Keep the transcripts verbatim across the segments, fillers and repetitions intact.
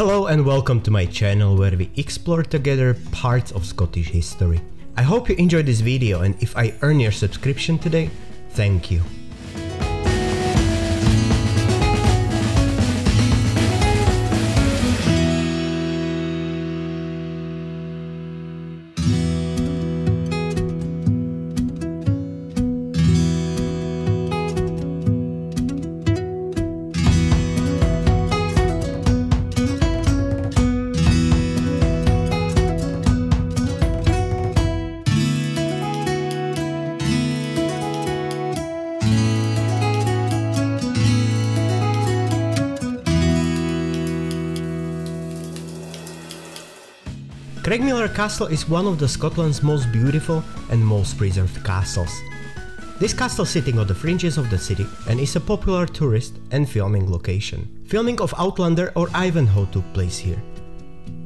Hello and welcome to my channel where we explore together parts of Scottish history. I hope you enjoyed this video, and if I earn your subscription today, thank you. Craigmillar Castle is one of the Scotland's most beautiful and most preserved castles. This castle is sitting on the fringes of the city and is a popular tourist and filming location. Filming of Outlander or Ivanhoe took place here.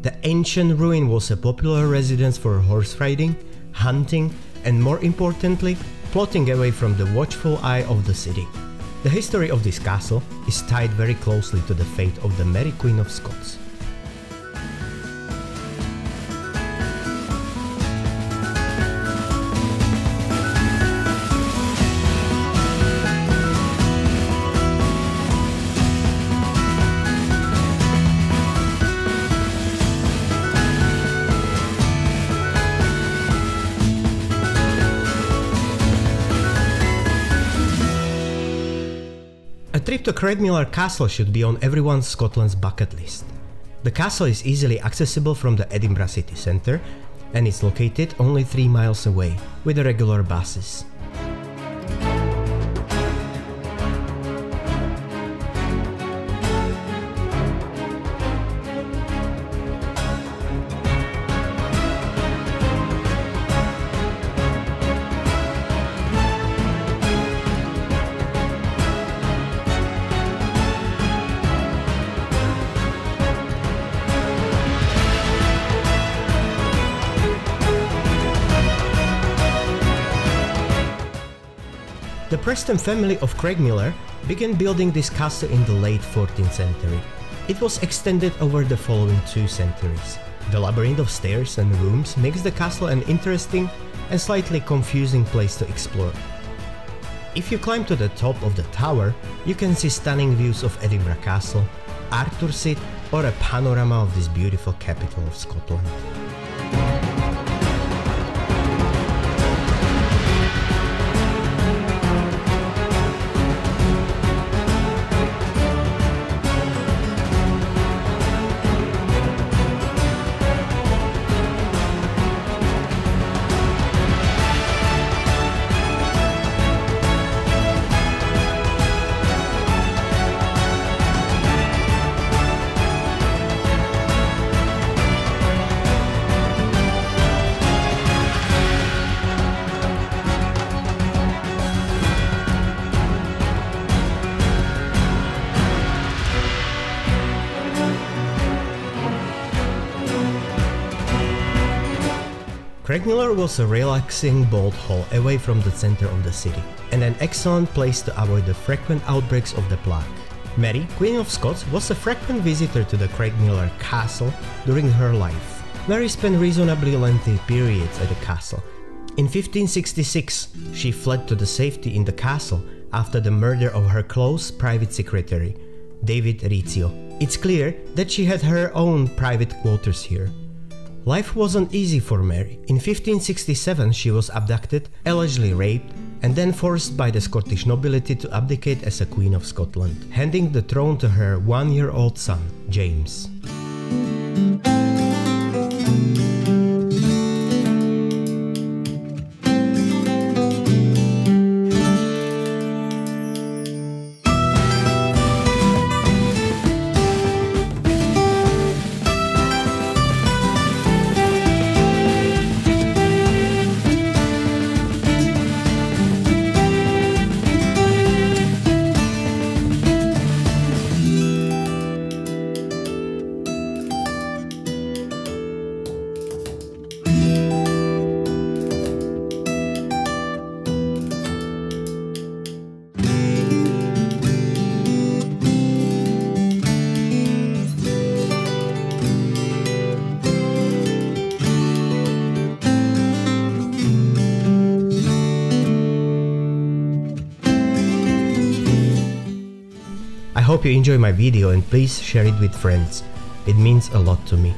The ancient ruin was a popular residence for horse riding, hunting, and more importantly, plotting away from the watchful eye of the city. The history of this castle is tied very closely to the fate of the Mary Queen of Scots. A trip to Craigmillar Castle should be on everyone's Scotland's bucket list. The castle is easily accessible from the Edinburgh city centre and is located only three miles away with regular buses. The Preston family of Craigmillar began building this castle in the late fourteenth century. It was extended over the following two centuries. The labyrinth of stairs and rooms makes the castle an interesting and slightly confusing place to explore. If you climb to the top of the tower, you can see stunning views of Edinburgh Castle, Arthur's Seat, or a panorama of this beautiful capital of Scotland. Craigmillar was a relaxing bolt hole away from the center of the city, and an excellent place to avoid the frequent outbreaks of the plague. Mary, Queen of Scots, was a frequent visitor to the Craigmillar Castle during her life. Mary spent reasonably lengthy periods at the castle. In fifteen sixty-six, she fled to the safety in the castle after the murder of her close private secretary, David Rizzio. It's clear that she had her own private quarters here. Life wasn't easy for Mary. In fifteen sixty-seven she was abducted, allegedly raped, and then forced by the Scottish nobility to abdicate as a Queen of Scotland, handing the throne to her one-year-old son, James. hope you enjoy my video and please share it with friends. It means a lot to me.